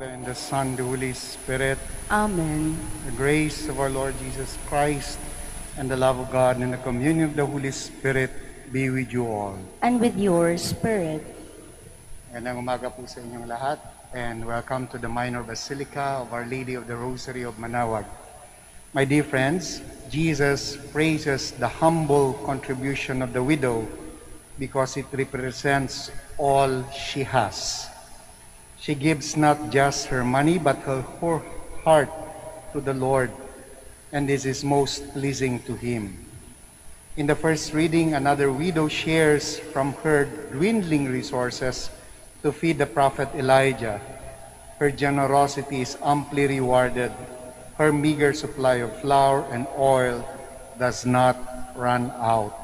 And the Son, the Holy Spirit. Amen. The grace of our Lord Jesus Christ and the love of God and the communion of the Holy Spirit be with you all. And with your spirit. Magandang umaga po sa inyong lahat, and welcome to the Minor Basilica of Our Lady of the Rosary of Manaoag. My dear friends, Jesus praises the humble contribution of the widow because it represents all she has. She gives not just her money, but her whole heart to the Lord, and this is most pleasing to Him. In the first reading, another widow shares from her dwindling resources to feed the prophet Elijah. Her generosity is amply rewarded. Her meager supply of flour and oil does not run out.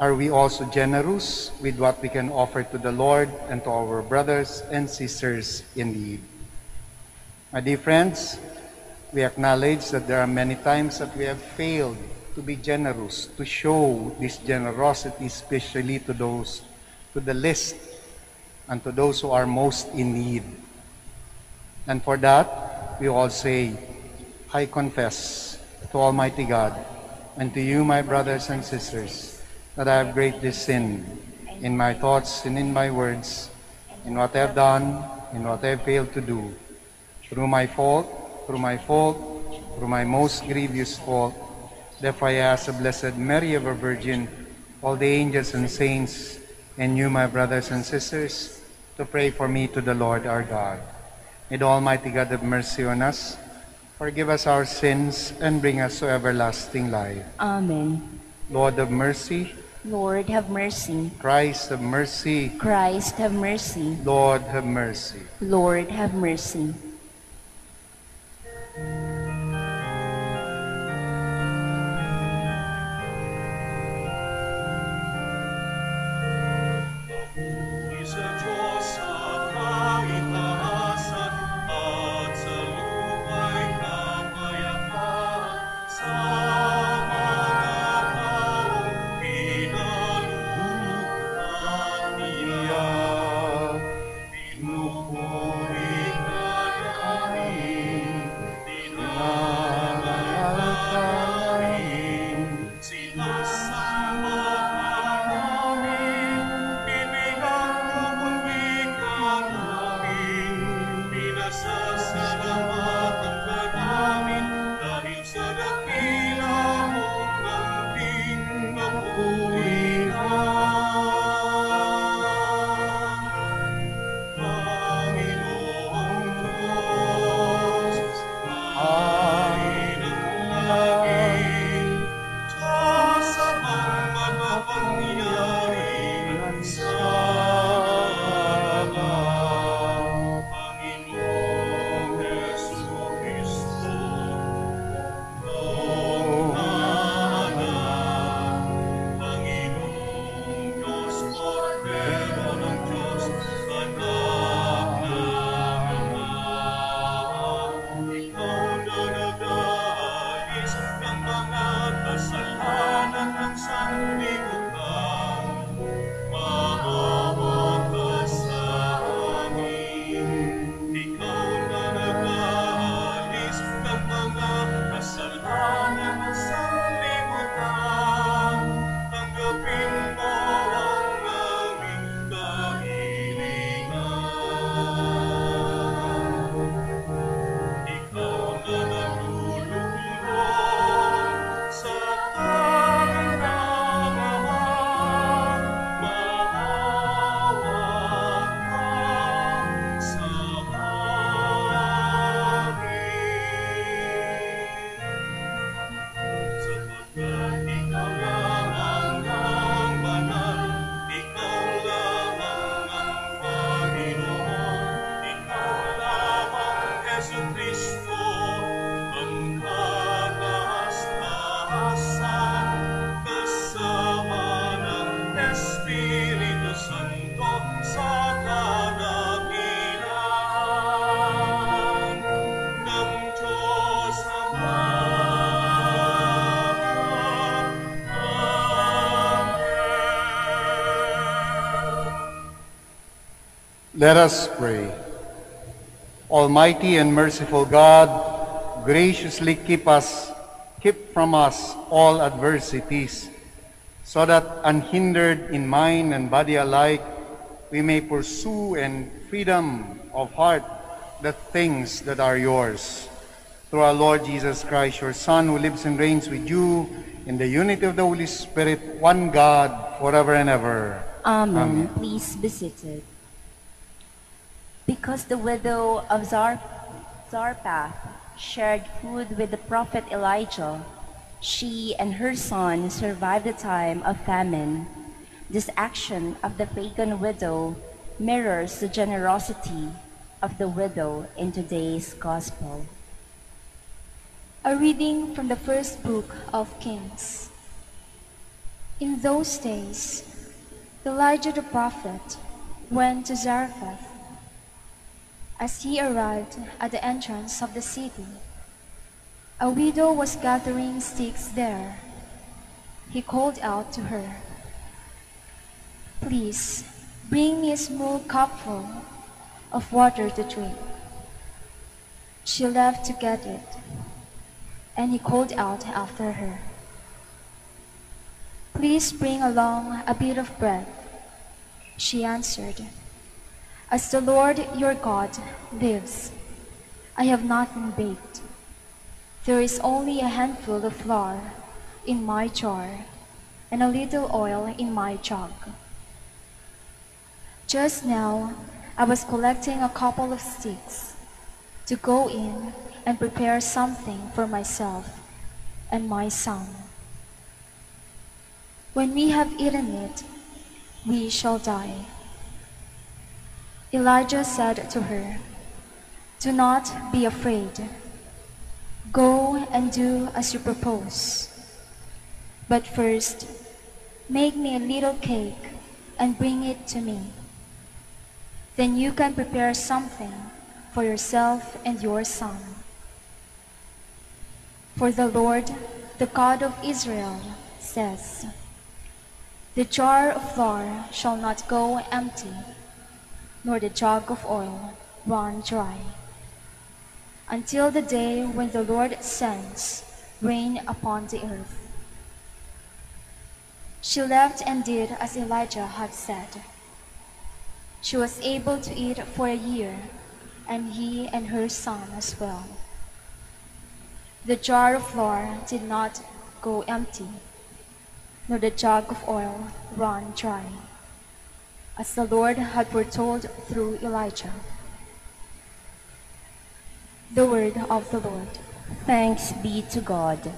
Are we also generous with what we can offer to the Lord and to our brothers and sisters in need? My dear friends, we acknowledge that there are many times that we have failed to be generous, to show this generosity, especially to those, to the least, and to those who are most in need. And for that, we all say, I confess to Almighty God and to you, my brothers and sisters, that I have greatly sinned in my thoughts and in my words, in what I have done, in what I have failed to do, through my most grievous fault. Therefore I ask the Blessed Mary, ever Virgin, all the angels and saints, and you, my brothers and sisters, to pray for me to the Lord our God. May the Almighty God have mercy on us, forgive us our sins, and bring us to everlasting life. Amen. Lord, have mercy. Lord, have mercy. Christ, have mercy. Christ, have mercy. Lord, have mercy. Lord, have mercy. Let us pray. Almighty and merciful God, graciously keep from us all adversities, so that unhindered in mind and body alike, we may pursue in freedom of heart the things that are yours. Through our Lord Jesus Christ, your Son, who lives and reigns with you in the unity of the Holy Spirit, one God, forever and ever. Amen. Please be seated. Because the widow of Zarephath shared food with the prophet Elijah, she and her son survived the time of famine. This action of the pagan widow mirrors the generosity of the widow in today's gospel. A reading from the first book of Kings. In those days, Elijah the prophet went to Zarephath. As he arrived at the entrance of the city, a widow was gathering sticks there. He called out to her, "Please bring me a small cupful of water to drink." She left to get it, and he called out after her, "Please bring along a bit of bread." She answered, "As the Lord your God lives, I have nothing baked. There is only a handful of flour in my jar and a little oil in my jug. Just now, I was collecting a couple of sticks to go in and prepare something for myself and my son. When we have eaten it, we shall die." Elijah said to her, "Do not be afraid. Go and do as you propose. But first, make me a little cake and bring it to me. Then you can prepare something for yourself and your son. For the Lord, the God of Israel, says, 'The jar of flour shall not go empty, nor the jug of oil run dry, until the day when the Lord sends rain upon the earth.'" She left and did as Elijah had said. She was able to eat for a year, and he and her son as well. The jar of flour did not go empty, nor the jug of oil run dry, as the Lord had foretold through Elijah. The word of the Lord. Thanks be to God.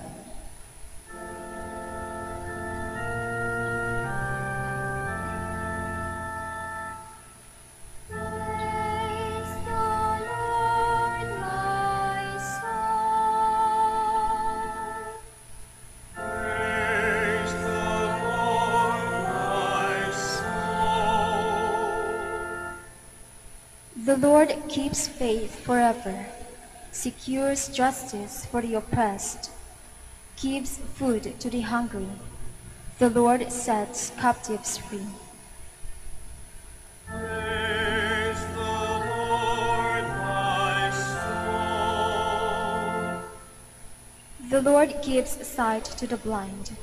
The Lord keeps faith forever, secures justice for the oppressed, gives food to the hungry. The Lord sets captives free. Praise the Lord, my soul. The Lord gives sight to the blind.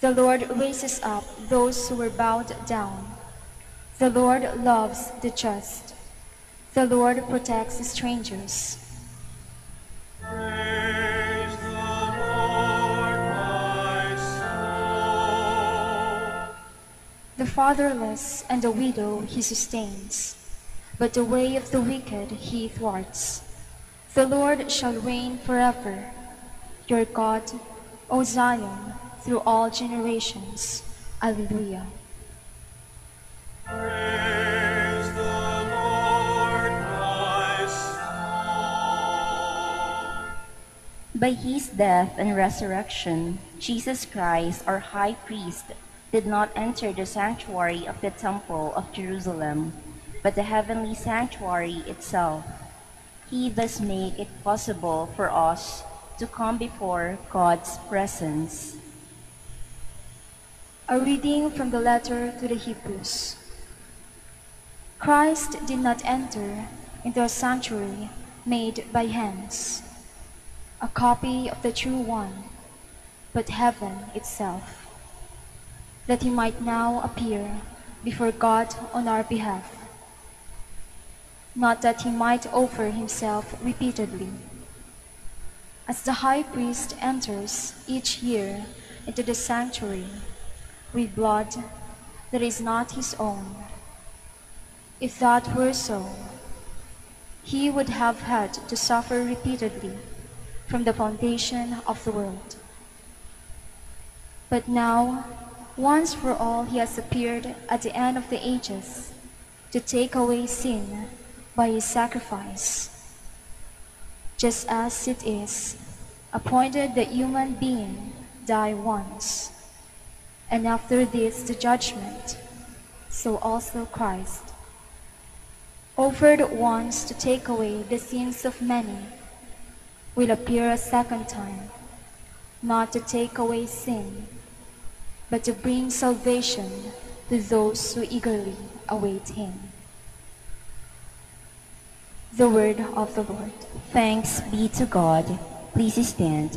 The Lord raises up those who were bowed down. The Lord loves the just. The Lord protects the strangers. Praise the Lord, my soul. The fatherless and the widow he sustains, but the way of the wicked he thwarts. The Lord shall reign forever, your God, O Zion, through all generations. Alleluia. By his death and resurrection, Jesus Christ, our high priest, did not enter the sanctuary of the temple of Jerusalem, but the heavenly sanctuary itself. He thus made it possible for us to come before God's presence. A reading from the letter to the Hebrews. Christ did not enter into a sanctuary made by hands, a copy of the true one, but heaven itself, that he might now appear before God on our behalf. Not that he might offer himself repeatedly, as the high priest enters each year into the sanctuary with blood that is not his own. If that were so, he would have had to suffer repeatedly from the foundation of the world. But now, once for all, he has appeared at the end of the ages to take away sin by his sacrifice, just as it is appointed that human being die once, and after this the judgment, so also Christ, offered once to take away the sins of many, will appear a second time, not to take away sin, but to bring salvation to those who eagerly await him. The word of the Lord. Thanks be to God. Please stand.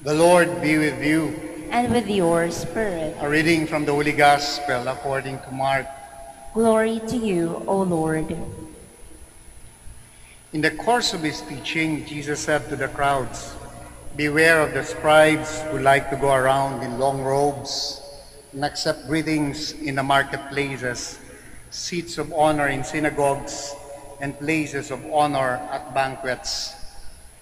The Lord be with you. And with your spirit. A reading from the Holy Gospel according to Mark. Glory to you, O Lord. In the course of his teaching, Jesus said to the crowds, "Beware of the scribes who like to go around in long robes and accept greetings in the marketplaces, seats of honor in synagogues, and places of honor at banquets.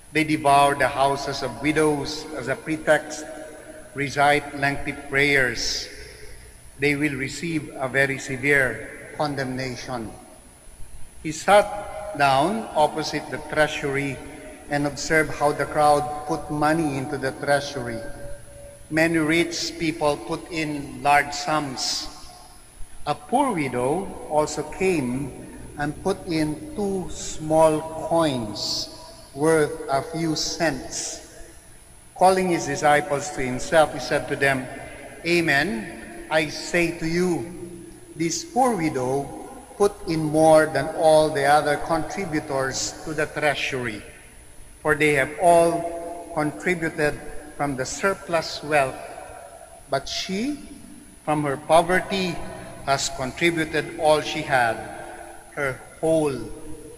They devour the houses of widows as a pretext, recite lengthy prayers. They will receive a very severe condemnation." He sat down opposite the treasury and observed how the crowd put money into the treasury. Many rich people put in large sums. A poor widow also came and put in 2 small coins, worth a few cents. Calling his disciples to himself, he said to them, "Amen, I say to you, this poor widow put in more than all the other contributors to the treasury, for they have all contributed from the surplus wealth, but she, from her poverty, has contributed all she had, her whole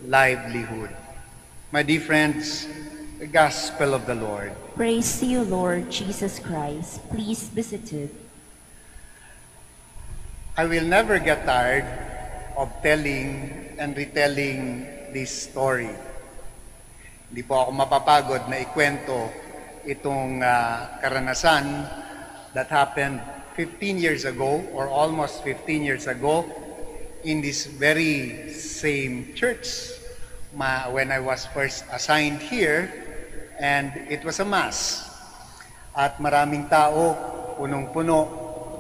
livelihood." My dear friends, the Gospel of the Lord. Praise to you, Lord Jesus Christ. Please be seated. I will never get tired of telling and retelling this story. Hindi po ako mapapagod na ikwento itong karanasan that happened 15 years ago or almost 15 years ago in this very same church. When I was first assigned here, and it was a mass. At maraming tao, punong-puno,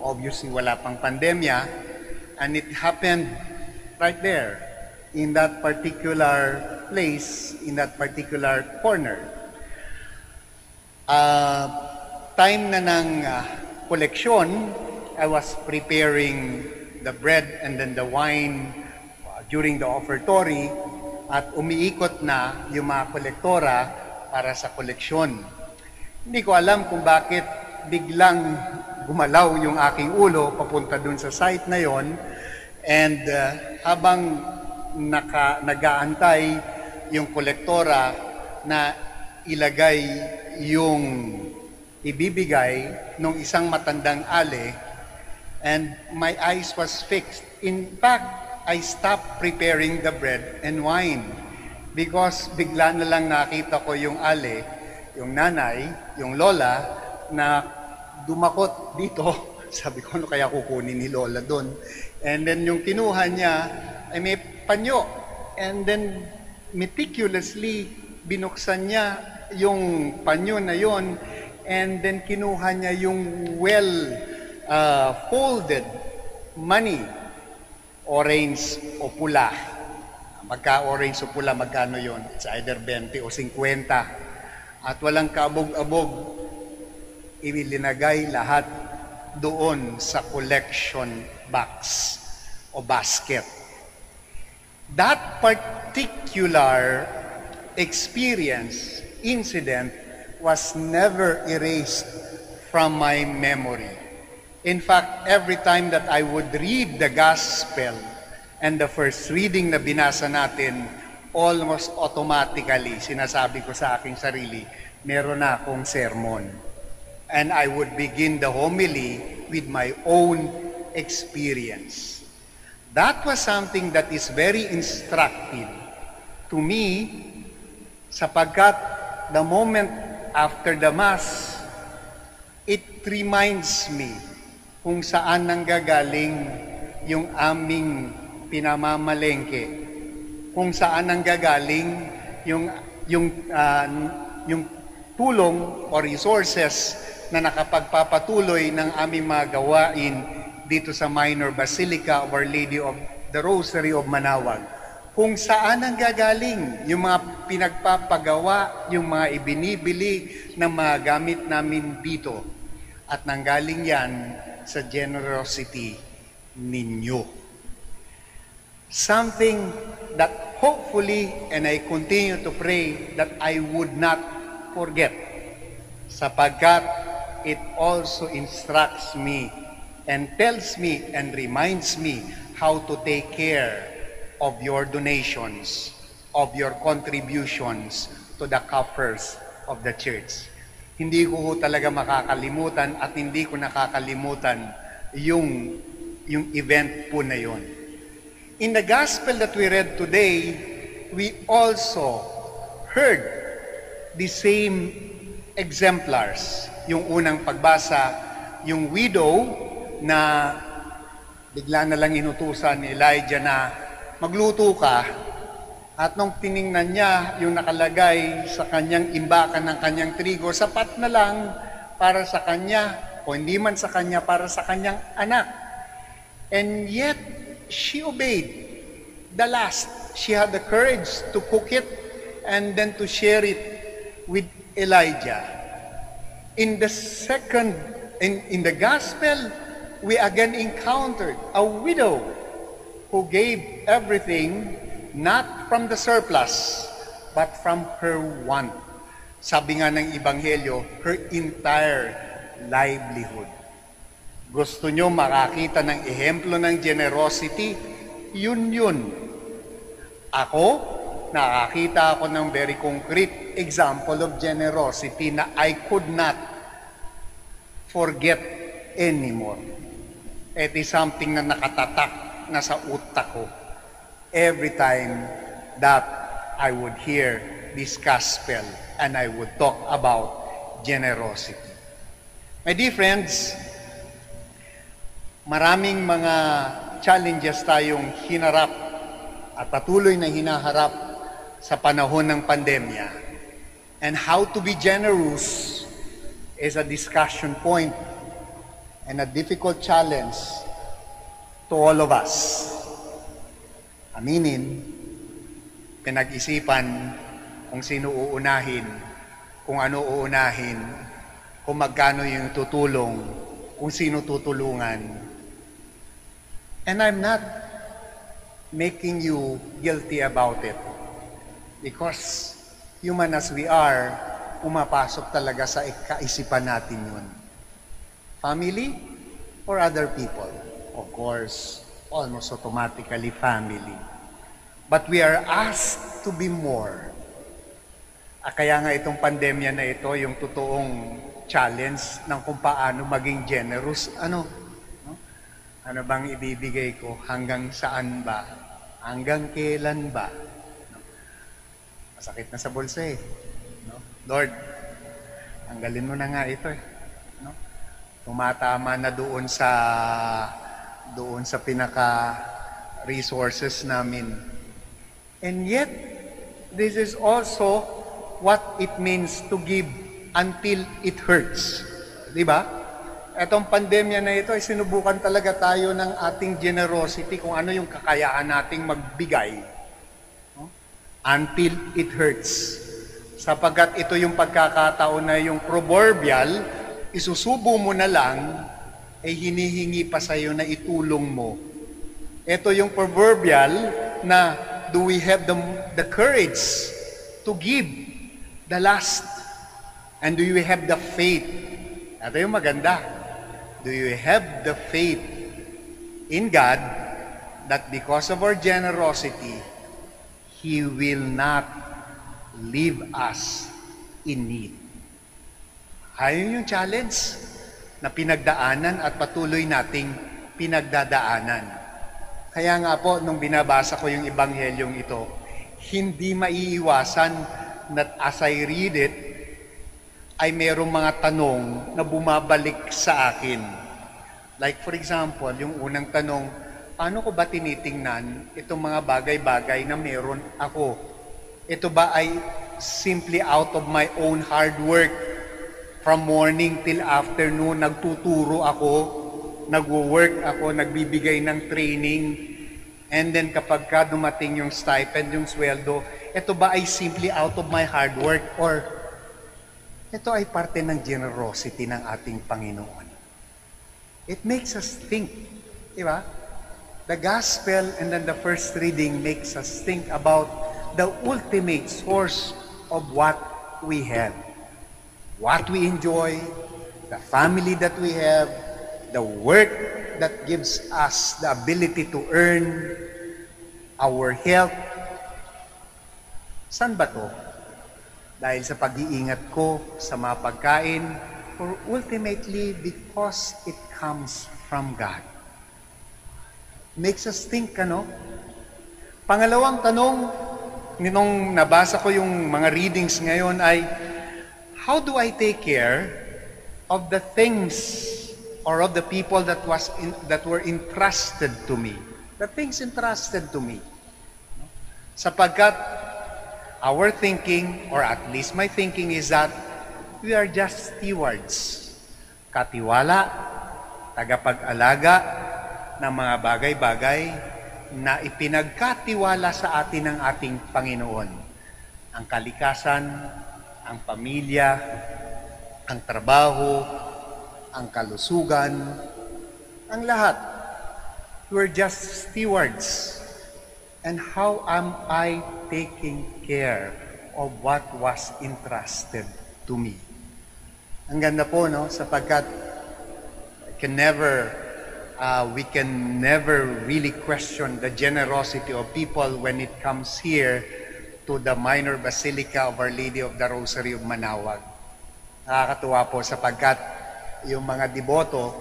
obviously wala pang pandemya, and it happened right there, in that particular place, in that particular corner. Time na ng koleksyon, I was preparing the bread and then the wine during the offertory, at umiikot na yung mga kolektora para sa koleksyon. Hindi ko alam kung bakit biglang gumalaw yung aking ulo papunta dun sa site na yon, and habang nagaantay yung kolektora na ilagay yung ibibigay nung isang matandang ale, and my eyes was fixed. In fact, I stopped preparing the bread and wine because bigla na lang nakita ko yung ale, yung nanay, yung lola na dumakot dito Sabi ko, ano kaya kukunin ni Lola doon? And then yung kinuha niya, ay may panyo. And then meticulously, binuksan niya yung panyo na yon. And then kinuha niya yung well-folded money, orange o pula. Magka-orange o pula, magkano yon? It's either 20 o 50. At walang kaabog-abog, ilinagay lahat doon sa collection box o basket. That particular experience, incident, was never erased from my memory. In fact, every time that I would read the Gospel and the first reading na binasa natin, almost automatically, sinasabi ko sa aking sarili, meron na akong sermon. And I would begin the homily with my own experience. That was something that is very instructive to me, sapagkat the moment after the Mass, it reminds me kung saan nanggagaling yung aming pinamamalengke, kung saan nanggagaling yung tulong o resources na nakapagpapatuloy ng aming mga gawain dito sa Minor Basilica of Our Lady of the Rosary of Manaoag. Kung saan ang gagaling yung mga pinagpapagawa, yung mga ibinibili ng mga gamit namin dito. At nanggaling yan sa generosity ninyo. Something that hopefully, and I continue to pray, that I would not forget. Sapagkat it also instructs me and tells me and reminds me how to take care of your donations, of your contributions to the coffers of the Church. Hindi ko talaga makakalimutan at hindi ko nakakalimutan yung event po na yun. In the Gospel that we read today, we also heard the same exemplars. Yung unang pagbasa, yung widow na bigla na lang inutusan ni Elijah na magluto ka, at nung tiningnan niya yung nakalagay sa kanyang imbakan ng kanyang trigo, sapat na lang para sa kanya, o hindi man sa kanya, para sa kanyang anak. And yet, she obeyed. The last, she had the courage to cook it and then to share it with Elijah. In the Gospel, we again encountered a widow who gave everything, not from the surplus, but from her want. Sabi nga ng Ebanghelyo, her entire livelihood. Gusto nyo makakita ng ehemplo ng generosity? Yun yun. Ako, nakakita ako ng very concrete example of generosity na I could not forget anymore. It is something na nakatatak nasa utak ko every time that I would hear this gospel and I would talk about generosity. My dear friends, maraming mga challenges tayong hinarap at patuloy na hinaharap sa panahon ng pandemya. And how to be generous is a discussion point and a difficult challenge to all of us. Aminin, pinag-isipan kung sino uunahin, kung ano uunahin, kung magkano yung tutulong, kung sino tutulungan. And I'm not making you guilty about it, because human as we are, pumapasok talaga sa kaisipan natin yun. Family or other people? Of course, almost automatically family. But we are asked to be more. Kaya nga itong pandemya na ito, yung totoong challenge ng kung paano maging generous. Ano? Ano bang ibibigay ko? Hanggang saan ba? Hanggang kailan ba? Masakit na sa bulsa eh. Lord, tanggalin mo na nga ito eh. tumatama na doon sa pinaka resources namin. And yet, this is also what it means to give until it hurts. Diba? Etong pandemya na ito, sinubukan talaga tayo ng ating generosity, kung ano yung kakayaan nating magbigay. No? Until it hurts. Sapagkat ito yung pagkakataon na yung proverbial, isusubo mo na lang, ay hinihingi pa sa'yo na itulong mo. Ito yung proverbial na, do we have the courage to give the last? And do you have the faith? Ito yung maganda. Do you have the faith in God that because of our generosity, He will not leave us in need? Ayun yung challenge na pinagdaanan at patuloy nating pinagdadaanan. Kaya nga po, nung binabasa ko yung ebanghelyong ito, hindi maiiwasan that as I read it, ay merong mga tanong na bumabalik sa akin. Like for example, yung unang tanong, paano ko ba tinitingnan itong mga bagay-bagay na meron ako? Ito ba ay simply out of my own hard work? From morning till afternoon, nagtuturo ako, nagwo-work ako, nagbibigay ng training, and then kapag ka dumating yung stipend, yung sweldo, ito ba ay simply out of my hard work, or ito ay parte ng generosity ng ating Panginoon? It makes us think, di ba? The Gospel and then the first reading makes us think about the ultimate source of what we have. What we enjoy, the family that we have, the work that gives us the ability to earn, our health. San ba to? Dahil sa pag-iingat ko, sa mga pagkain, or ultimately because it comes from God. Makes us think, ano? Pangalawang tanong, nung nabasa ko yung mga readings ngayon ay, how do I take care of the things or of the people that were entrusted to me? The things entrusted to me. Sapagkat our thinking, or at least my thinking, is that we are just stewards. Katiwala, tagapag-alaga ng mga bagay-bagay na ipinagkatiwala sa atin ng ating Panginoon. Ang kalikasan, ang pamilya, ang trabaho, ang kalusugan, ang lahat. We're just stewards. And how am I taking care of what was entrusted to me? Ang ganda po, no? Sapagkat we can never really question the generosity of people when it comes here to the minor basilica of Our Lady of the Rosary of Manaoag. Nakakatuwa po sapagkat yung mga deboto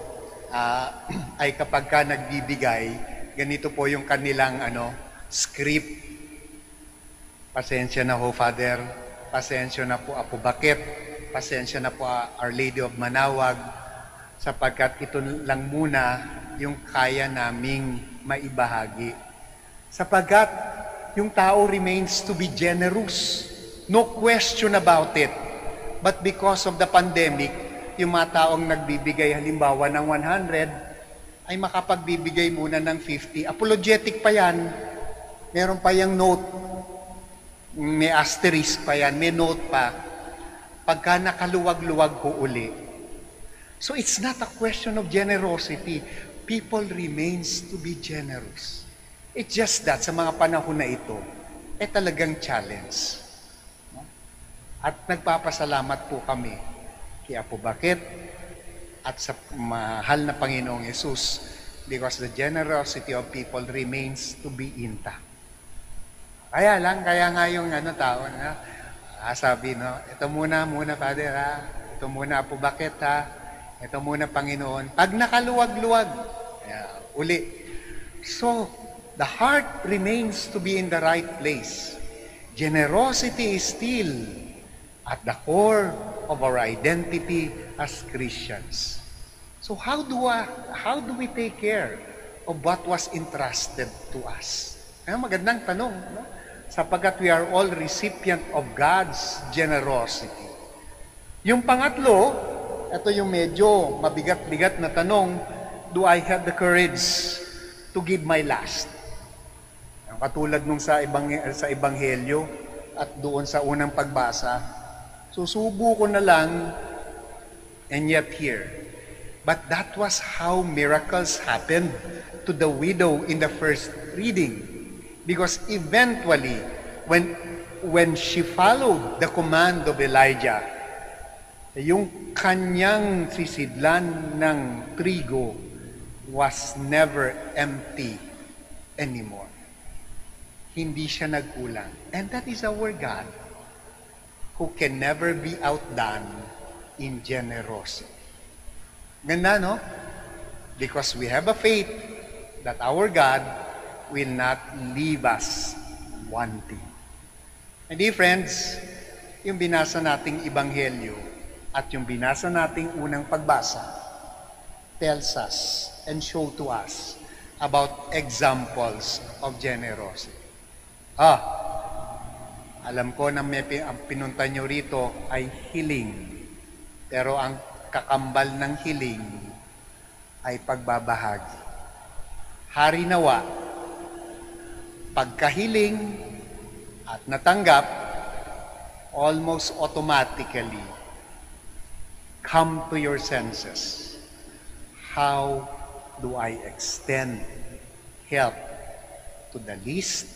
ay kapag ka nagbibigay, ganito po yung kanilang script. Pasensya na ho, Father. Pasensya na po, Apobakel. Pasensya na po, Our Lady of Manaoag. Sapagkat ito lang muna yung kaya naming maibahagi. Sapagkat yung tao remains to be generous. No question about it. But because of the pandemic, yung mga taong nagbibigay halimbawa ng 100, ay makapagbibigay muna ng 50. Apologetic pa yan. Meron pa yung note. May asterisk pa yan. May note pa. Pagka nakaluwag-luwag ko uli. So it's not a question of generosity. People remains to be generous. It's just that sa mga panahon na ito, ay talagang challenge. At nagpapasalamat po kami kay Apobakel at sa mahal na Panginoong Yesus because the generosity of people remains to be intact. Kaya lang, kaya nga yung tao na sabi, ito muna Father ha, ito muna Apobakel ha, ito muna Panginoon. Pag nakaluwag-luwag, uli. So, the heart remains to be in the right place. Generosity is still at the core of our identity as Christians. So how do we take care of what was entrusted to us? Ay, magandang tanong, no? Sapagkat we are all recipient of God's generosity. Yung pangatlo, ito yung medyo mabigat-bigat na tanong, do I have the courage to give my last? Katulad nung sa Ebanghelyo at doon sa unang pagbasa, susubo ko na lang, and yet here. But that was how miracles happened to the widow in the first reading. Because eventually, when she followed the command of Elijah, yung kanyang sisidlan ng trigo was never empty anymore. Hindi siya nagkulang. And that is our God, who can never be outdone in generosity. Ganda, no? Because we have a faith that our God will not leave us wanting. And dear friends, yung binasa nating Ebanghelyo at yung binasa nating unang pagbasa tells us and show to us about examples of generosity. Alam ko na may pinunta nyo rito ay hiling, pero ang kakambal ng hiling ay pagbabahagi. Hari nawa, pagkahiling at natanggap, almost automatically, come to your senses. How do I extend help to the least,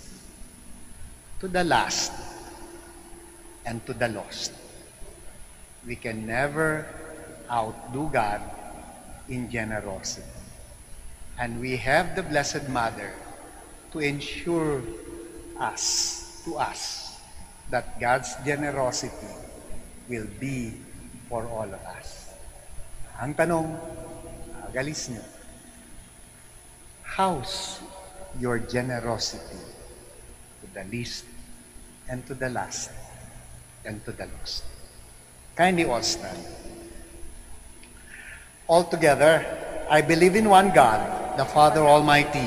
to the last, and to the lost? We can never outdo God in generosity. And we have the Blessed Mother to ensure to us, that God's generosity will be for all of us. Ang tanong, agalis nyo, how's your generosity to the least and to the last and to the lost? Kindly all stand. Altogether, I believe in one God, the Father Almighty,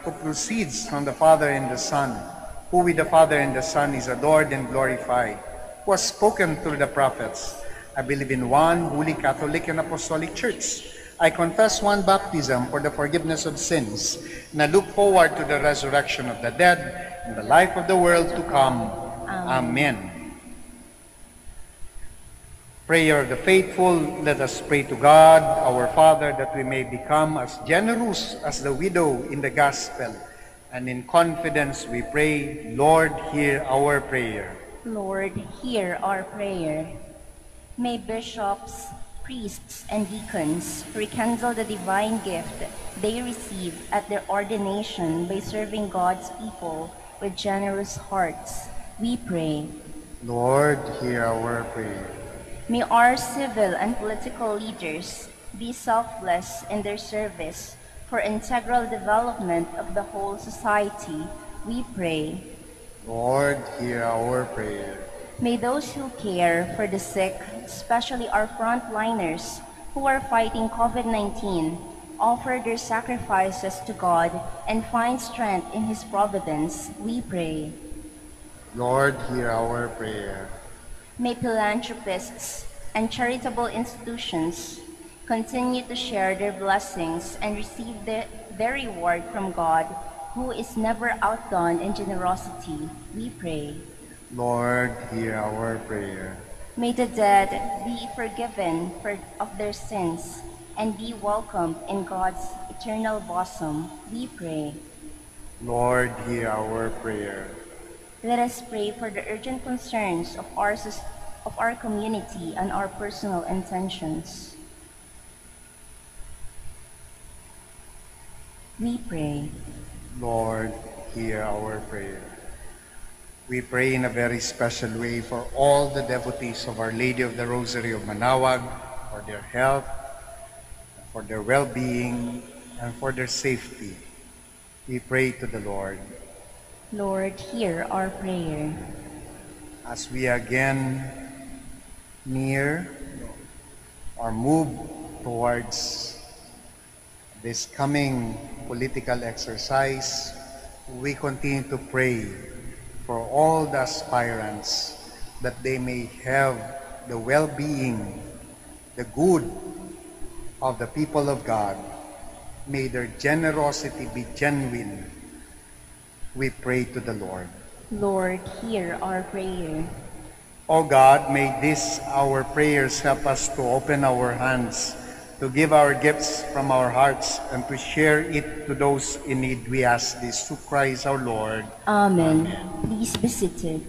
who proceeds from the Father and the Son, who with the Father and the Son is adored and glorified, who has spoken through the prophets. I believe in one holy Catholic and Apostolic Church. I confess one baptism for the forgiveness of sins, and I look forward to the resurrection of the dead and the life of the world to come. Amen. Prayer of the faithful. Let us pray to God, our Father, that we may become as generous as the widow in the Gospel. And in confidence we pray, Lord, hear our prayer. Lord, hear our prayer. May bishops, priests, and deacons rekindle the divine gift they received at their ordination by serving God's people with generous hearts. We pray. Lord, hear our prayer. May our civil and political leaders be selfless in their service for integral development of the whole society. We pray. Lord, hear our prayer. May those who care for the sick, especially our frontliners who are fighting COVID-19, offer their sacrifices to God and find strength in His providence. We pray. Lord, hear our prayer. May philanthropists and charitable institutions continue to share their blessings and receive their reward from God who is never outdone in generosity, we pray. Lord, hear our prayer. May the dead be forgiven of their sins and be welcomed in God's eternal bosom, we pray. Lord, hear our prayer. Let us pray for the urgent concerns of our community and our personal intentions. We pray. Lord, hear our prayer. We pray in a very special way for all the devotees of Our Lady of the Rosary of Manaoag, for their health, for their well-being, and for their safety. We pray to the Lord. Lord, hear our prayer. As we again near or move towards this coming political exercise, we continue to pray for all the aspirants that they may have the well-being, the good of the people of God. May their generosity be genuine. We pray to the Lord. Lord, hear our prayer. O God, may this our prayers help us to open our hands, to give our gifts from our hearts, and to share it to those in need. We ask this through Christ our Lord. Amen. Amen. Please be seated.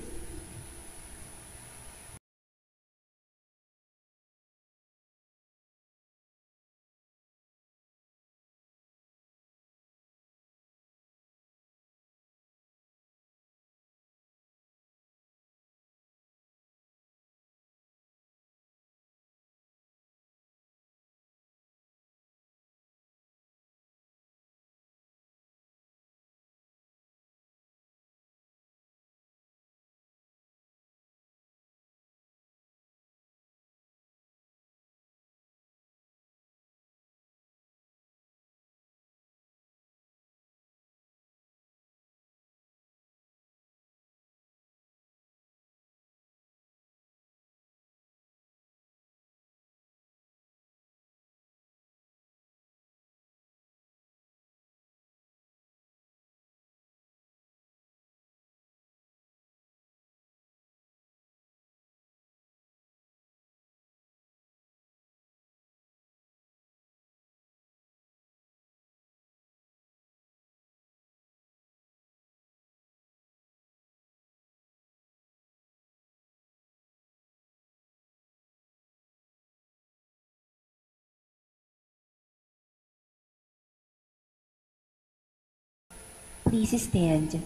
Please stand.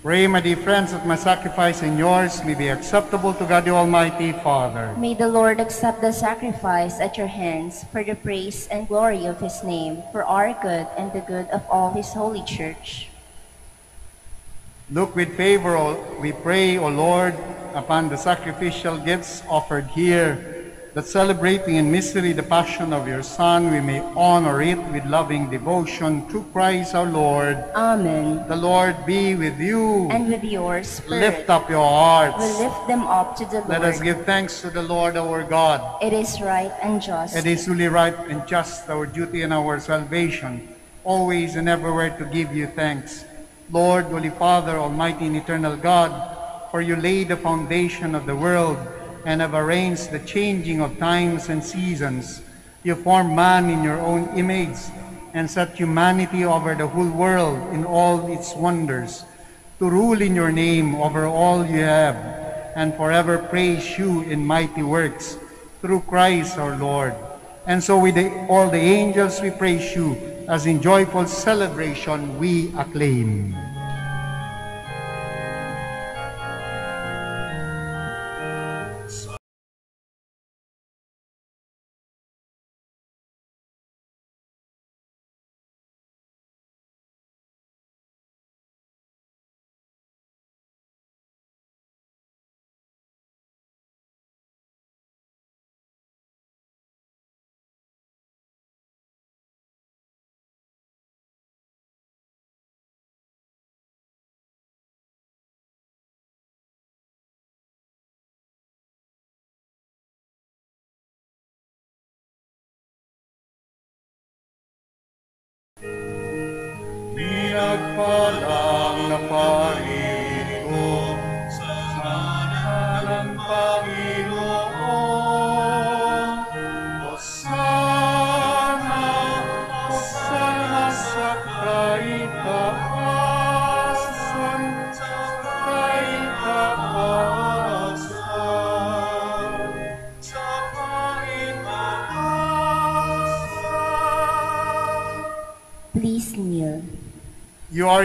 Pray, my dear friends, that my sacrifice and yours may be acceptable to God the Almighty Father. May the Lord accept the sacrifice at your hands for the praise and glory of his name, for our good and the good of all his holy church. Look with favor, we pray, O Lord, upon the sacrificial gifts offered here, that celebrating in mystery the passion of your Son, we may honor it with loving devotion through Christ our Lord. Amen. The Lord be with you. And with your spirit. Lift up your hearts. We lift them up to the Lord. Let us give thanks to the Lord our God. It is right and just. It is truly right and just, our duty and our salvation, always and everywhere to give you thanks. Lord, Holy Father, Almighty and Eternal God, for you laid the foundation of the world, and have arranged the changing of times and seasons. You formed man in your own image, and set humanity over the whole world in all its wonders, to rule in your name over all you have, and forever praise you in mighty works, through Christ our Lord. And so with all the angels we praise you, as in joyful celebration we acclaim. You are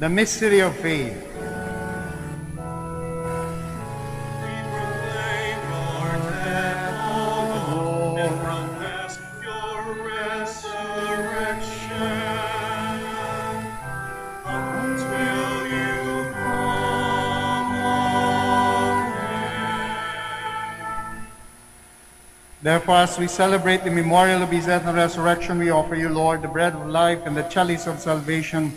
The mystery of faith. We proclaim your death, O Lord, and profess your resurrection. Onwards will you come, Amen. Therefore, as we celebrate the memorial of his death and resurrection, we offer you, Lord, the bread of life and the chalice of salvation,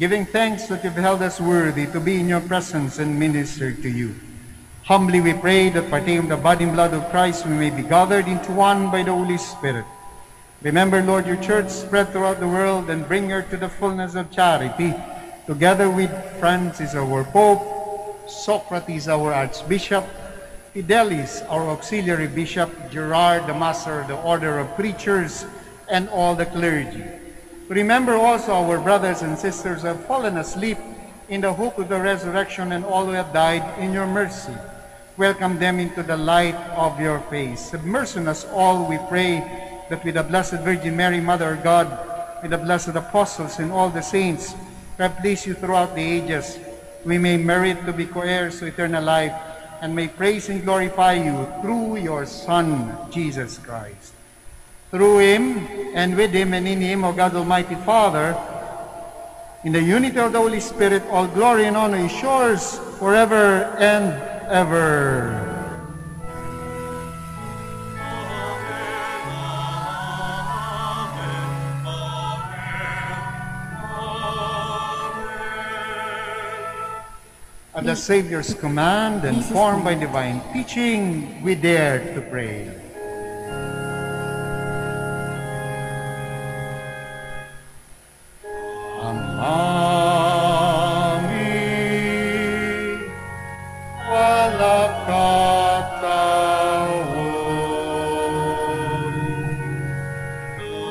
giving thanks that you've held us worthy to be in your presence and minister to you. Humbly we pray that partaking of the body and blood of Christ, we may be gathered into one by the Holy Spirit. Remember, Lord, your church spread throughout the world, and bring her to the fullness of charity, together with Francis our Pope, Socrates our Archbishop, Fidelis our Auxiliary Bishop, Gerard the Master of the Order of Preachers, and all the clergy. Remember also our brothers and sisters who have fallen asleep in the hope of the resurrection, and all who have died in your mercy. Welcome them into the light of your face. Have mercy on us all, we pray, that with the Blessed Virgin Mary, Mother of God, with the blessed apostles and all the saints, who have pleased you throughout the ages, we may merit to be co-heirs to eternal life, and may praise and glorify you through your Son, Jesus Christ. Through him, and with him, and in him, O God Almighty Father, in the unity of the Holy Spirit, all glory and honor is yours forever and ever. At the Savior's command, and formed by divine teaching, we dare to pray. Amin. Walang katawan,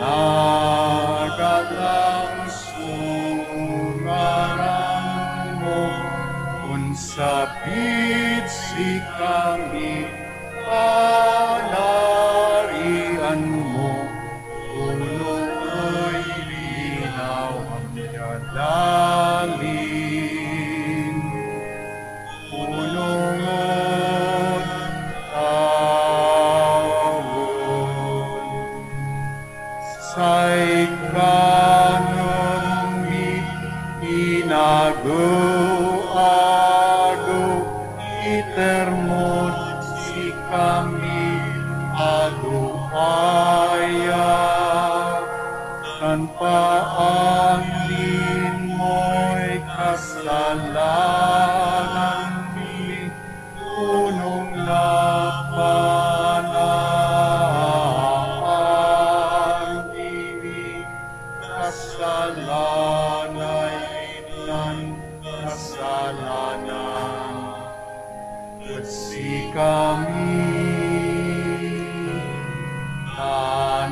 nagalang sungaran mo, kung sabit si kami panarian mo. Lalim, pulungon tawon, sa'y kanong inago-ago, itermon si kami aduaya, tanpa ang kasalanan di punong lapanan di kasalanan at si kami Ilabang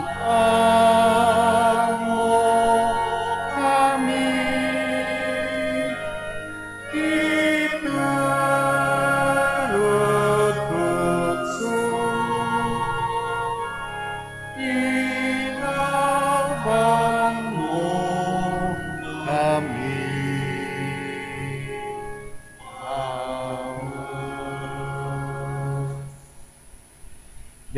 mo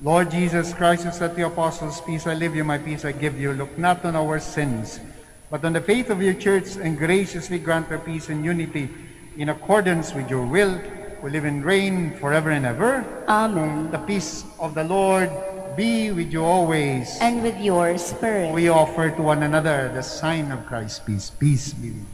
Lord Jesus Christ, who said to the apostles, peace I leave you, my peace I give you, look not on our sins, but on the faith of your church, and graciously grant her peace and unity in accordance with your will, who live and reign forever and ever. Amen. The peace of the Lord be with you always. And with your spirit. We offer to one another the sign of Christ's peace. Peace be with you.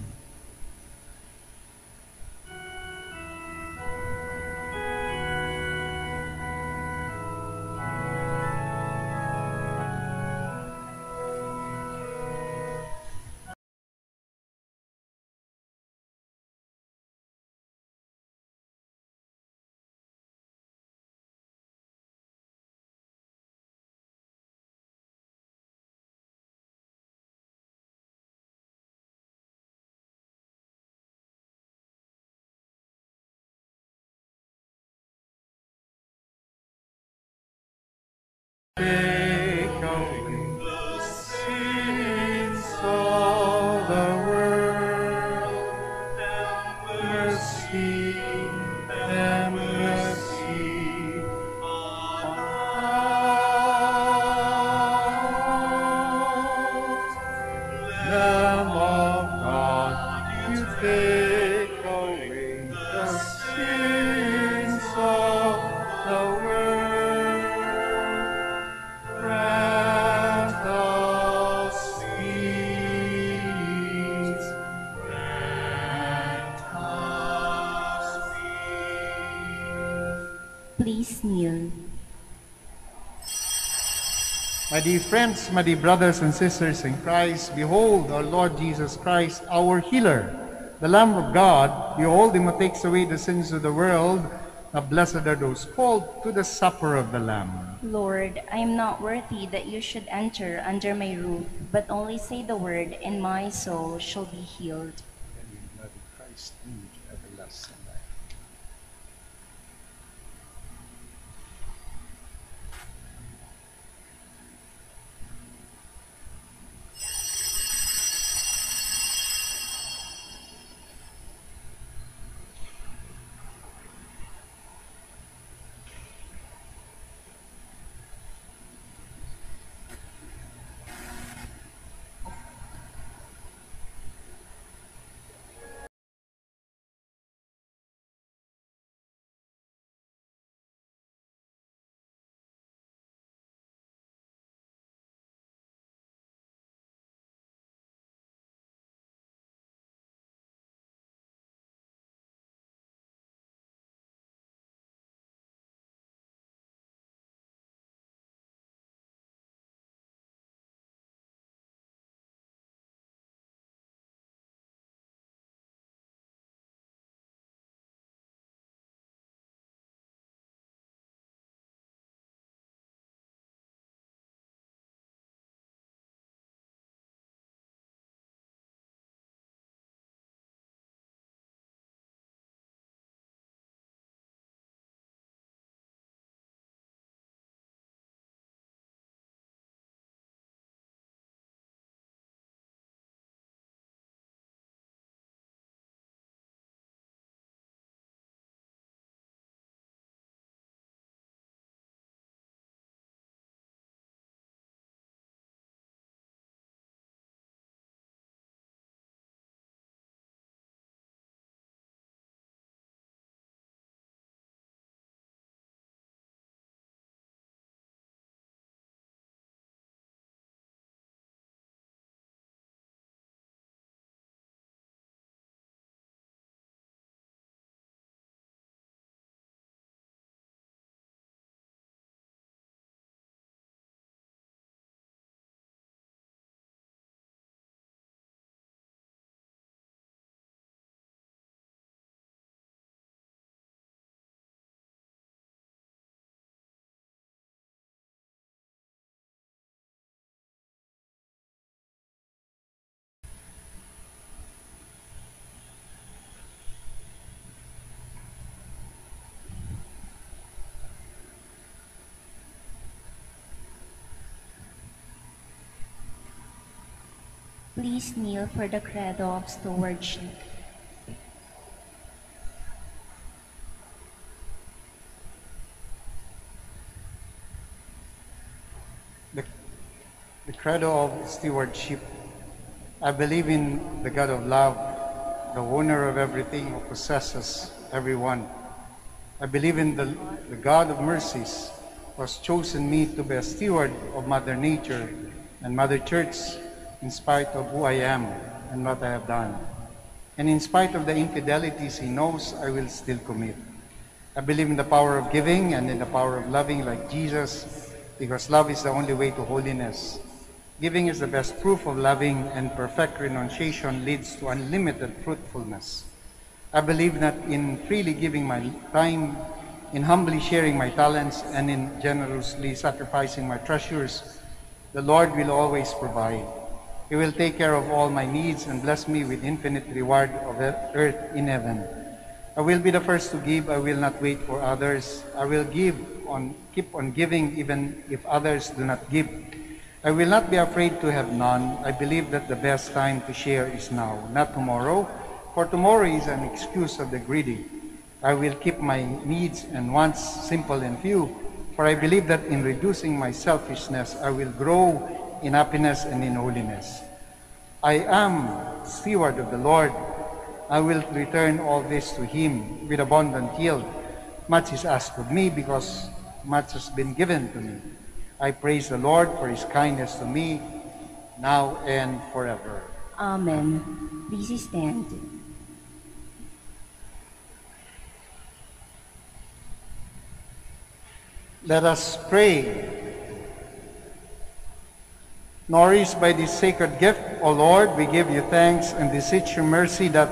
My dear friends, my dear brothers and sisters in Christ, behold our Lord Jesus Christ, our healer, the Lamb of God. Behold him who takes away the sins of the world. Now blessed are those called to the supper of the Lamb. Lord, I am not worthy that you should enter under my roof, but only say the word, and my soul shall be healed. please kneel for the Credo of Stewardship. The Credo of Stewardship. I believe in the God of love, the owner of everything who possesses everyone. I believe in the God of mercies, who has chosen me to be a steward of Mother Nature and Mother Church in spite of who I am and what I have done. And in spite of the infidelities he knows I will still commit. I believe in the power of giving and in the power of loving like Jesus, because love is the only way to holiness. Giving is the best proof of loving, and perfect renunciation leads to unlimited fruitfulness. I believe that in freely giving my time, in humbly sharing my talents, and in generously sacrificing my treasures, the Lord will always provide. He will take care of all my needs and bless me with infinite reward of earth in heaven. I will be the first to give. I will not wait for others. I will keep on giving even if others do not give. I will not be afraid to have none. I believe that the best time to share is now, not tomorrow, for tomorrow is an excuse of the greedy. I will keep my needs and wants simple and few, for I believe that in reducing my selfishness, I will grow in happiness and in holiness. I am steward of the Lord. I will return all this to him with abundant yield. Much is asked of me because much has been given to me. I praise the Lord for his kindness to me, now and forever. Amen. Please stand. Let us pray. Nourished by this sacred gift, O Lord, we give you thanks and beseech your mercy that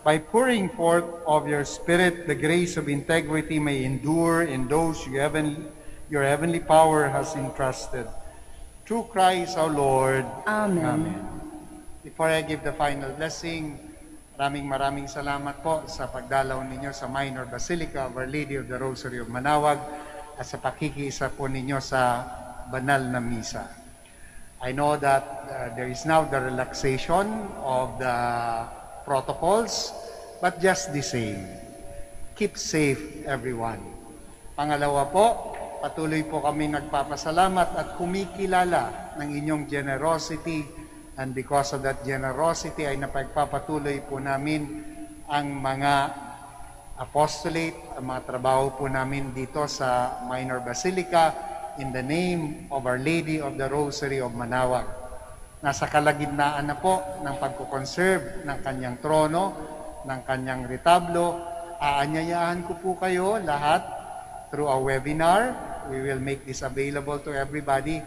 by pouring forth of your Spirit, the grace of integrity may endure in those your heavenly power has entrusted. Through Christ our Lord. Amen. Amen. Before I give the final blessing, maraming salamat po sa pagdalaw ninyo sa Minor Basilica of Our Lady of the Rosary of Manaoag, at sa pakikisa po ninyo sa banal na misa. I know that there is now the relaxation of the protocols, but just the same, keep safe everyone. Pangalawa po, patuloy po kami nagpapasalamat at kumikilala ng inyong generosity, and because of that generosity ay napagpapatuloy po namin ang mga apostolate, ang mga trabaho po namin dito sa Minor Basilica in the name of Our Lady of the Rosary of Manaoag. Nasa kalagitnaan na po ng pagkukonserve ng kanyang trono, ng kanyang retablo. Aanyayahan ko po kayo lahat through a webinar. We will make this available to everybody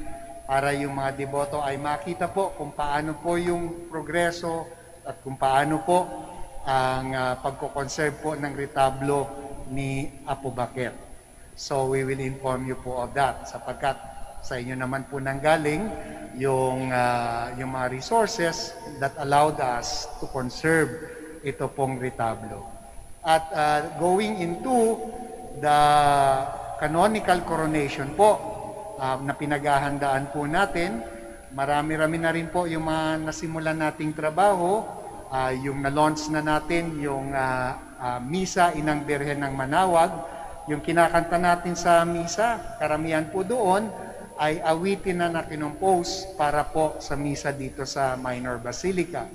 para yung mga deboto ay makita po kung paano po yung progreso at kung paano po ang pagkoconserve po ng retablo ni Apobakel. So we will inform you po of that, sapagkat sa inyo naman po nanggaling yung mga resources that allowed us to conserve ito pong retablo. At going into the canonical coronation po na pinaghahandaan po natin, marami-rami na rin po yung mga nasimulan nating trabaho. Yung na-launch na natin, yung Misa Inang Birhen ng Manaoag, yung kinakanta natin sa Misa, karamihan po doon ay awitin na nakinumpose para po sa Misa dito sa Minor Basilica.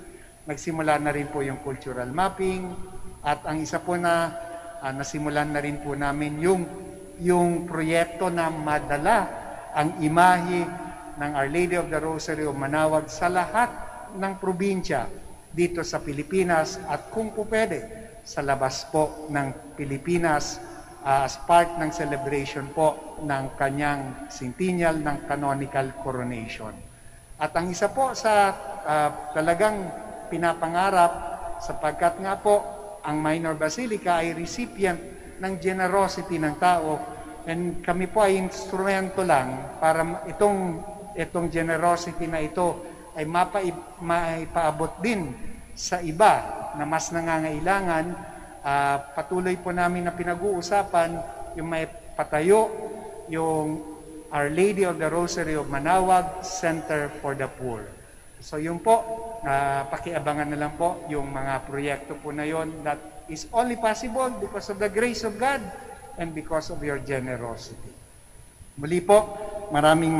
Nagsimula na rin po yung cultural mapping, at ang isa po na nasimulan na rin po namin yung proyekto na madala ang imahe ng Our Lady of the Rosary of Manaoag sa lahat ng probinsya dito sa Pilipinas, at kung po pwede sa labas po ng Pilipinas as part ng celebration po ng kanyang centennial ng canonical coronation. At ang isa po sa talagang pinapangarap, sapagkat nga po ang Minor Basilica ay recipient ng generosity ng tao, and kami po ay instrumento lang para itong generosity na ito ay maipaabot din sa iba na mas nangangailangan. Patuloy po namin na pinag-uusapan yung may patayo, yung Our Lady of the Rosary of Manaoag Center for the Poor. So yun po, pakiabangan na lang po yung mga proyekto po na yun that is only possible because of the grace of God and because of your generosity. Muli po, maraming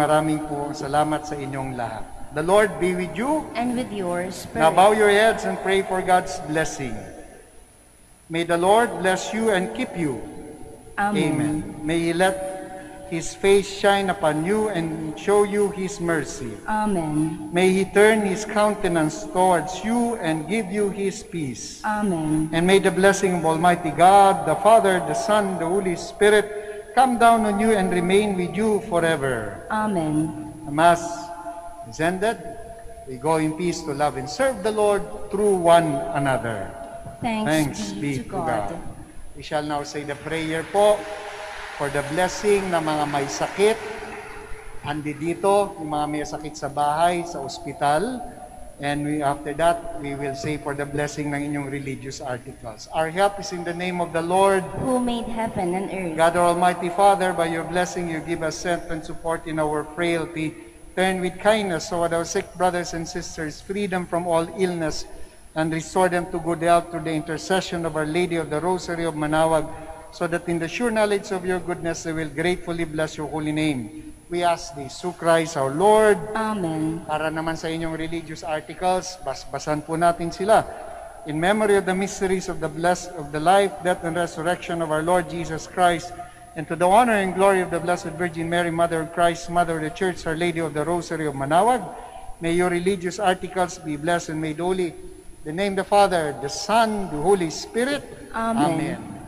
po salamat sa inyong lahat. The Lord be with you and with your spirit. Now bow your heads and pray for God's blessing. May the Lord bless you and keep you. Amen. May He let His face shine upon you and show you His mercy. Amen. May He turn His countenance towards you and give you His peace. Amen. And may the blessing of Almighty God, the Father, the Son, the Holy Spirit, come down on you and remain with you forever. Amen. The Mass is ended. We go in peace to love and serve the Lord through one another. Thanks be to God. We shall now say the prayer po. For the blessing na mga may sakit, andi dito, yung mga may sakit sa bahay, sa ospital, and after that, we will say for the blessing ng inyong religious articles. Our help is in the name of the Lord, who made heaven and earth. God, our Almighty Father, by your blessing, you give us strength and support in our frailty. Turn with kindness so that our sick brothers and sisters free them from all illness and restore them to good health through the intercession of Our Lady of the Rosary of Manaoag, so that in the sure knowledge of your goodness, they will gratefully bless your holy name. We ask this through Christ our Lord. Amen. Para naman sa inyong religious articles, basbasan po natin sila. In memory of the mysteries of the life, death, and resurrection of our Lord Jesus Christ, and to the honor and glory of the Blessed Virgin Mary, Mother of Christ, Mother of the Church, Our Lady of the Rosary of Manaoag, may your religious articles be blessed and made holy. In the name of the Father, the Son, the Holy Spirit. Amen. Amen.